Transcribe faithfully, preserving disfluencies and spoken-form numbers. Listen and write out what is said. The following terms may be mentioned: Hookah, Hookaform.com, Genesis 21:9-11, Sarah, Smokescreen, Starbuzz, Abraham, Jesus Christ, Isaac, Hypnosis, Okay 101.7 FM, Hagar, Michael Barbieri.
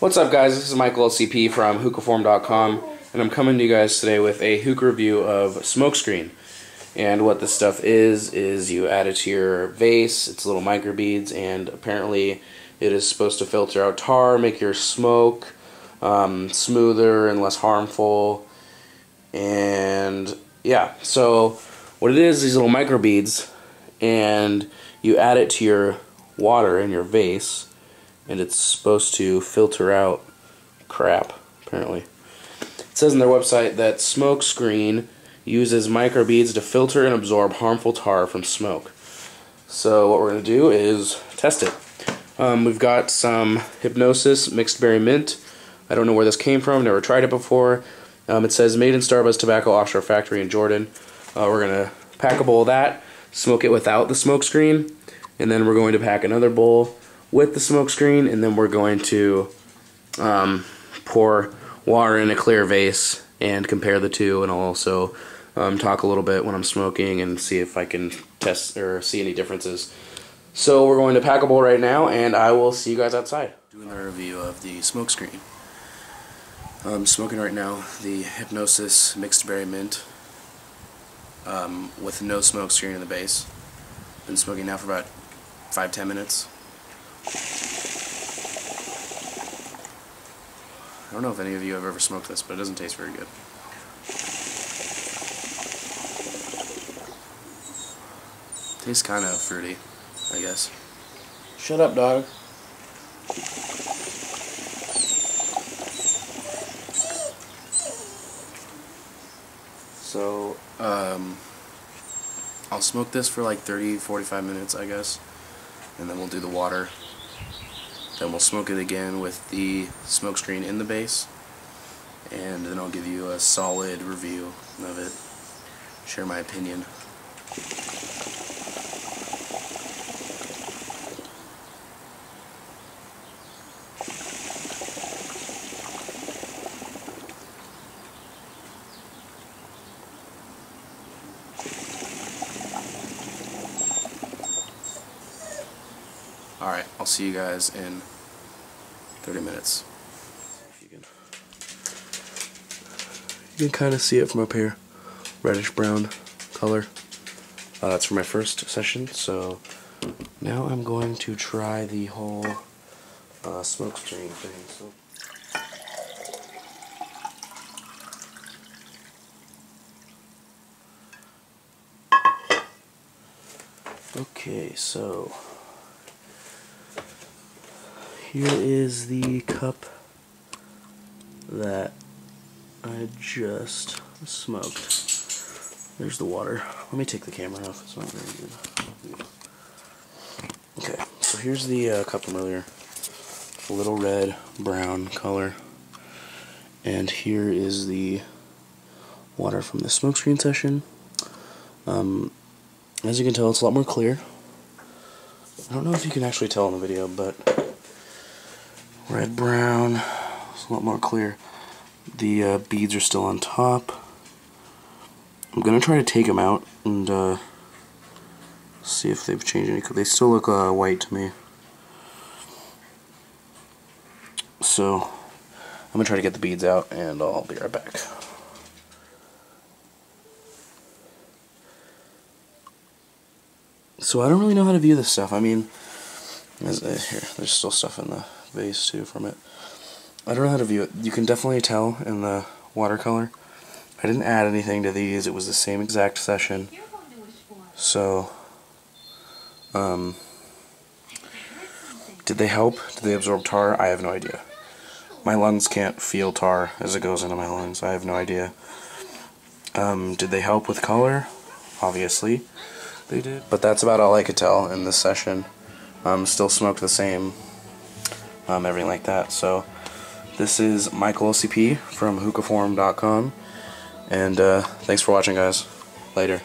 What's up, guys? This is Michael L C P from Hookaform dot com, and I'm coming to you guys today with a hookah review of Smokescreen. And what this stuff is, is you add it to your vase, it's little microbeads, and apparently it is supposed to filter out tar, make your smoke um, smoother and less harmful. And yeah, so what it is, these little microbeads, and you add it to your water in your vase, and it's supposed to filter out crap, apparently. It says on their website that Smokescreen uses microbeads to filter and absorb harmful tar from smoke. So what we're going to do is test it. Um, we've got some Hypnosis Mixed Berry Mint. I don't know where this came from, never tried it before. Um, it says made in Starbuzz Tobacco Offshore Factory in Jordan. Uh, we're going to pack a bowl of that, smoke it without the Smokescreen, and then we're going to pack another bowl with the Smokescreen, and then we're going to um, pour water in a clear vase and compare the two, and I'll also um, talk a little bit when I'm smoking and see if I can test or see any differences. So we're going to pack a bowl right now, and I will see you guys outside. Doing the review of the Smokescreen. I'm smoking right now the Hypnosis Mixed Berry Mint um, with no Smokescreen in the base. Been smoking now for about five ten minutes. I don't know if any of you have ever smoked this, but it doesn't taste very good. Tastes kind of fruity, I guess. Shut up, dog. So, um, I'll smoke this for like thirty, forty-five minutes, I guess, and then we'll do the water. Then we'll smoke it again with the Smokescreen in the base, and then I'll give you a solid review of it, share my opinion. Alright, I'll see you guys in thirty minutes. You can, you can kind of see it from up here. Reddish brown color. Uh, that's for my first session, so now I'm going to try the whole uh, Smokescreen thing. So. Okay, so here is the cup that I just smoked. There's the water. Let me take the camera off. It's not very good. Okay, so here's the uh, cup from earlier. A little red, brown color. And here is the water from the Smokescreen session. Um, as you can tell, it's a lot more clear. I don't know if you can actually tell in the video, but red brown, it's a lot more clear. The uh, beads are still on top. I'm gonna try to take them out and uh, see if they've changed any, 'cause they still look uh, white to me. So I'm gonna try to get the beads out, and I'll be right back. So I don't really know how to view this stuff. I mean, as, uh, here, there's still stuff in the vase too from it. I don't know how to view it. You can definitely tell in the watercolor. I didn't add anything to these. It was the same exact session. So, um, did they help? Did they absorb tar? I have no idea. My lungs can't feel tar as it goes into my lungs. I have no idea. Um, did they help with color? Obviously, they did. But that's about all I could tell in this session. Um, still smoked the same. Um, everything like that. So this is Michael L C P from Hookaform dot com, and uh, thanks for watching, guys. Later.